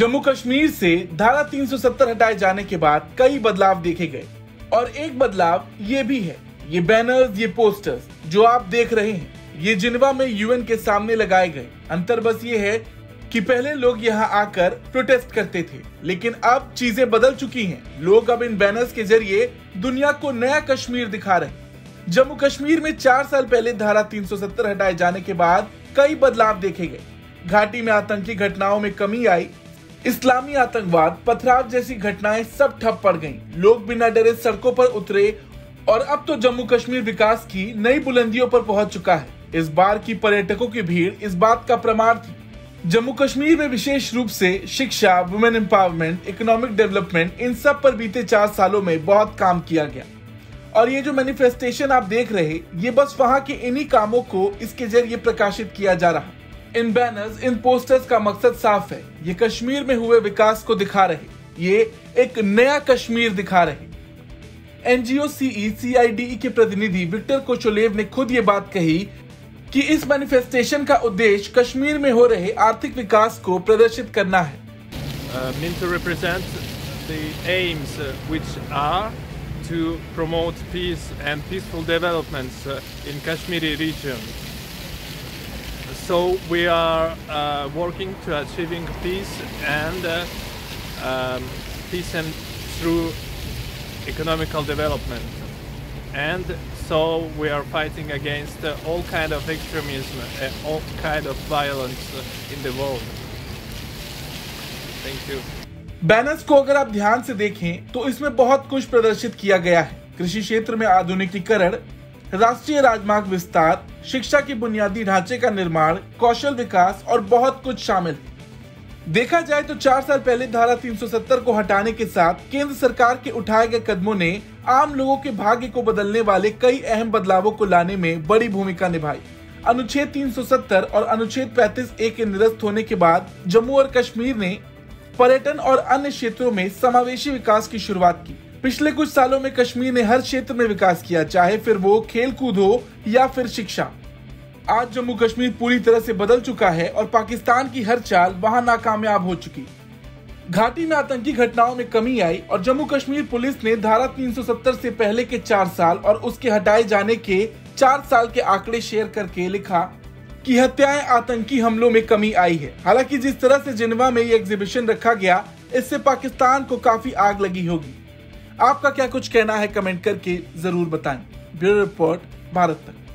जम्मू कश्मीर से धारा 370 हटाए जाने के बाद कई बदलाव देखे गए और एक बदलाव ये भी है। ये बैनर्स, ये पोस्टर्स जो आप देख रहे हैं, ये जिनेवा में यूएन के सामने लगाए गए। अंतर बस ये है कि पहले लोग यहाँ आकर प्रोटेस्ट करते थे, लेकिन अब चीजें बदल चुकी हैं। लोग अब इन बैनर्स के जरिए दुनिया को नया कश्मीर दिखा रहे हैं। जम्मू कश्मीर में 4 साल पहले धारा 370 हटाए जाने के बाद कई बदलाव देखे गए। घाटी में आतंकी घटनाओं में कमी आई, इस्लामी आतंकवाद, पथराव जैसी घटनाएं सब ठप पड़ गयी। लोग बिना डरे सड़कों पर उतरे और अब तो जम्मू कश्मीर विकास की नई बुलंदियों पर पहुंच चुका है। इस बार की पर्यटकों की भीड़ इस बात का प्रमाण थी। जम्मू कश्मीर में विशेष रूप से शिक्षा, वुमेन एम्पावरमेंट, इकोनॉमिक डेवलपमेंट, इन सब पर बीते 4 सालों में बहुत काम किया गया। और ये जो मैनिफेस्टेशन आप देख रहे, ये बस वहाँ के इन्हीं कामों को इसके जरिए प्रकाशित किया जा रहा। इन बैनर्स, इन पोस्टर्स का मकसद साफ है, ये कश्मीर में हुए विकास को दिखा रहे, ये एक नया कश्मीर दिखा रहे। एनजीओ सीईसीआईडी के प्रतिनिधि विक्टर कोचोलेव ने खुद ये बात कही कि इस मैनिफेस्टेशन का उद्देश्य कश्मीर में हो रहे आर्थिक विकास को प्रदर्शित करना है। meant to represent the aims which are to promote peace and peaceful developments in Kashmiri region. So we are working to achieving peace and through economical development, and so we are fighting against all kind of extremism and all kind of violence in the world. Thank you. Banners को अगर आप ध्यान से देखें तो इसमें बहुत कुछ प्रदर्शित किया गया है। कृषि क्षेत्र में आधुनिकीकरण, राष्ट्रीय राजमार्ग विस्तार, शिक्षा के बुनियादी ढांचे का निर्माण, कौशल विकास और बहुत कुछ शामिल है। देखा जाए तो 4 साल पहले धारा 370 को हटाने के साथ केंद्र सरकार के उठाए गए कदमों ने आम लोगों के भाग्य को बदलने वाले कई अहम बदलावों को लाने में बड़ी भूमिका निभाई। अनुच्छेद 370 और अनुच्छेद 35A के निरस्त होने के बाद जम्मू और कश्मीर ने पर्यटन और अन्य क्षेत्रों में समावेशी विकास की शुरुआत की। पिछले कुछ सालों में कश्मीर ने हर क्षेत्र में विकास किया, चाहे फिर वो खेल कूद हो या फिर शिक्षा। आज जम्मू कश्मीर पूरी तरह से बदल चुका है और पाकिस्तान की हर चाल वहां नाकामयाब हो चुकी। घाटी में आतंकी घटनाओं में कमी आई और जम्मू कश्मीर पुलिस ने धारा 370 से पहले के 4 साल और उसके हटाए जाने के 4 साल के आंकड़े शेयर करके लिखा कि हत्याएं, आतंकी हमलों में कमी आई है। हालांकि जिस तरह से जिनेवा में ये एग्जीबिशन रखा गया, इससे पाकिस्तान को काफी आग लगी होगी। आपका क्या कुछ कहना है, कमेंट करके जरूर बताएं। ब्यूरो रिपोर्ट, भारत तक।